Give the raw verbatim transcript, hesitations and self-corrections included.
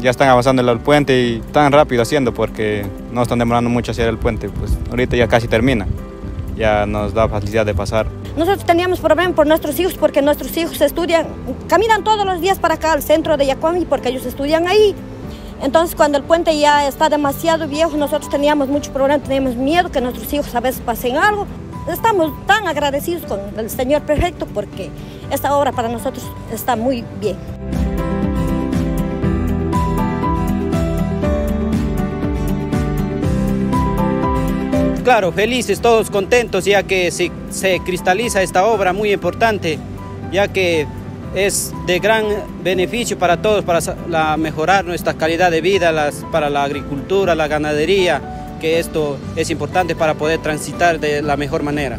ya están avanzando el puente y tan rápido haciendo porque no están demorando mucho hacer el puente, pues ahorita ya casi termina, ya nos da facilidad de pasar. Nosotros teníamos problema por nuestros hijos porque nuestros hijos estudian, caminan todos los días para acá al centro de Yacuambi porque ellos estudian ahí. Entonces cuando el puente ya está demasiado viejo, nosotros teníamos mucho problema, teníamos miedo que nuestros hijos a veces pasen algo. Estamos tan agradecidos con el señor prefecto porque esta obra para nosotros está muy bien. Claro, felices, todos contentos, ya que se, se cristaliza esta obra muy importante, ya que es de gran beneficio para todos, para la, mejorar nuestra calidad de vida, las, para la agricultura, la ganadería, que esto es importante para poder transitar de la mejor manera.